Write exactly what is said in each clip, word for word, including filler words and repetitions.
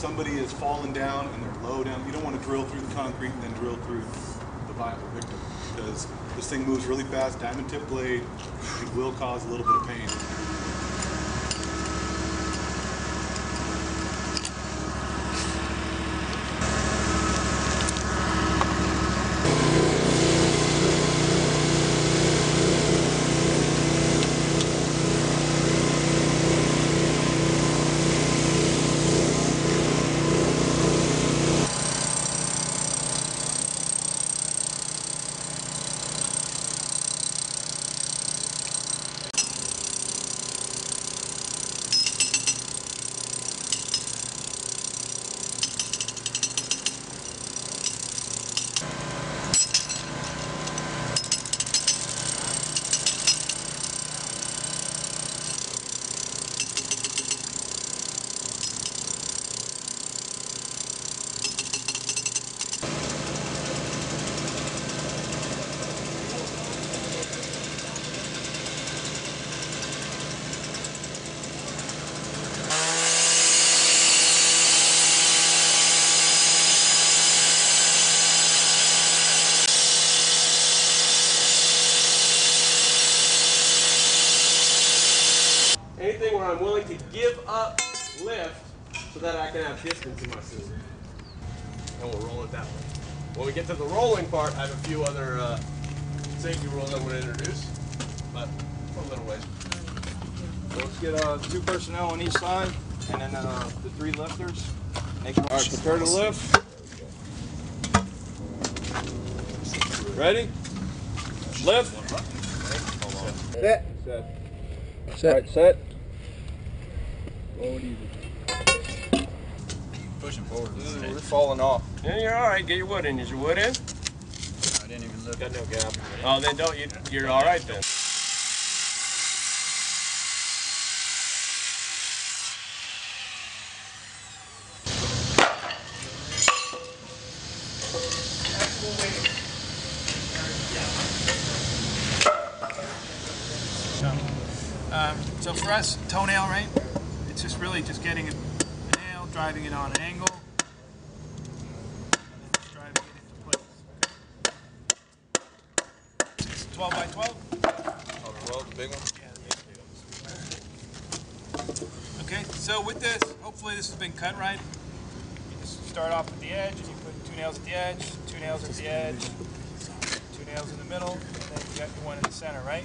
somebody has fallen down and they're low down. You don't want to drill through the concrete and then drill through the viable victim, because this thing moves really fast, diamond tip blade, it will cause a little bit of pain. Anything where I'm willing to give up lift so that I can have distance in my scissors. And we'll roll it that way. When we get to the rolling part, I have a few other uh, safety rules I'm going to introduce, but for a little ways. So let's get uh, two personnel on each side, and then uh, the three lifters. All right, prepare to lift. Ready? Lift. Set. Set. Set. All right, set. Forward, even. Pushing forward. Ooh, we're falling off. Yeah, you're all right. Get your wood in. Is your wood in? I didn't even look. Got no gap. Oh, then don't. You, you're all right then. Um, so for us, toenail, right? It's just really just getting a nail, driving it on an angle, and then driving it into place. It's twelve by twelve. Oh, twelve, the big one? Yeah, the big one. Okay, so with this, hopefully this has been cut right. You just start off at the edge, and you put two nails at the edge, two nails at the edge, two nails in the middle, and then you got your one in the center, right?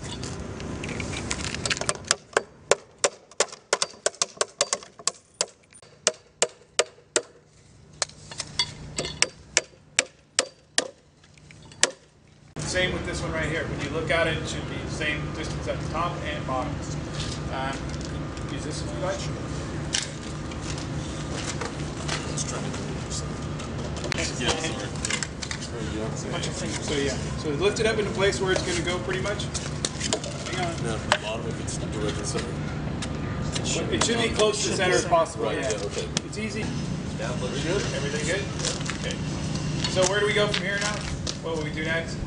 Same with this one right here. When you look at it, it should be the same distance at the top and bottom. Um, use this if you like. Let's try it. So yeah, so lift it up into place where it's going to go pretty much. Hang on. No, the bottom if it's directly center. It should, it should be close to the center as possible. Right, yeah. Yeah, okay. It's easy. Download. Everything good? Okay. So where do we go from here now? What will we do next?